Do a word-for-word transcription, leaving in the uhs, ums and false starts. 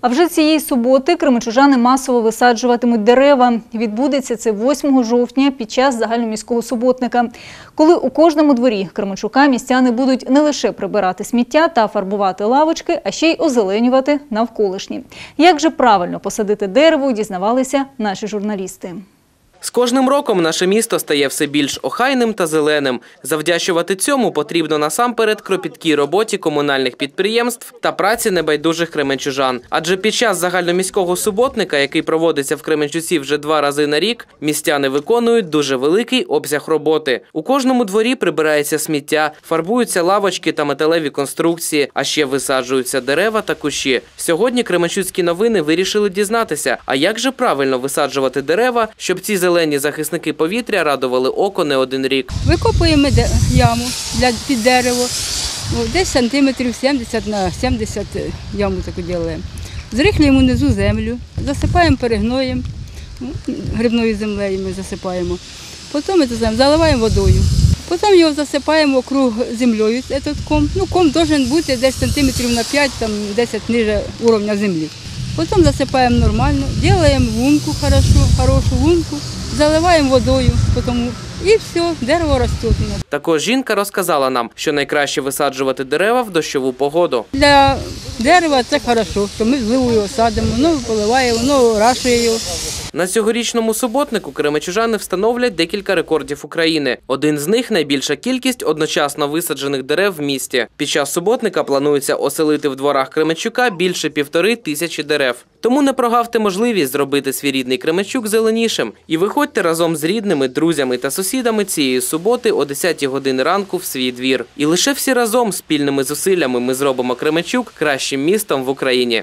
А вже цієї суботи кременчужани масово висаджуватимуть дерева. Відбудеться це восьмого жовтня під час загальноміського суботника, коли у кожному дворі Кременчука містяни будуть не лише прибирати сміття та фарбувати лавочки, а ще й озеленювати навколишні. Як же правильно посадити дерево, дізнавалися наші журналісти. З кожним роком наше місто стає все більш охайним та зеленим. Завдячувати цьому потрібно насамперед кропіткій роботі комунальних підприємств та праці небайдужих кременчужан. Адже під час загальноміського суботника, який проводиться в Кременчуці вже два рази на рік, містяни виконують дуже великий обсяг роботи. У кожному дворі прибирається сміття, фарбуються лавочки та металеві конструкції, а ще висаджуються дерева та кущі. Сьогодні Кременчуцькі новини вирішили дізнатися, а як же правильно висаджувати дерева, щоб ці зелені захисники повітря радували око не один рік. Викопуємо яму під дерево, десь сантиметрів сімдесят на сімдесят яму таку ділаємо. Зрихлюємо внизу землю, засипаємо перегноєм, грибною землею ми засипаємо. Потім заливаємо водою, потім його засипаємо округ землею, ком. Ну, ком має бути десь сантиметрів на п'ять-десять ниже рівня землі. Потім засипаємо нормально, робимо лунку, хорошу лунку, заливаємо водою, потім і все, дерево росте. Також жінка розказала нам, що найкраще висаджувати дерева в дощову погоду. Для дерева це добре, що ми зливу його садимо, воно поливає, воно орашує його. На цьогорічному суботнику кременчужани встановлять декілька рекордів України. Один з них – найбільша кількість одночасно висаджених дерев в місті. Під час суботника планується оселити в дворах Кременчука більше півтори тисячі дерев. Тому не прогавте можливість зробити свій рідний Кременчук зеленішим. І виходьте разом з рідними, друзями та сусідами цієї суботи о десятій годині ранку в свій двір. І лише всі разом, спільними зусиллями, ми зробимо Кременчук кращим містом в Україні.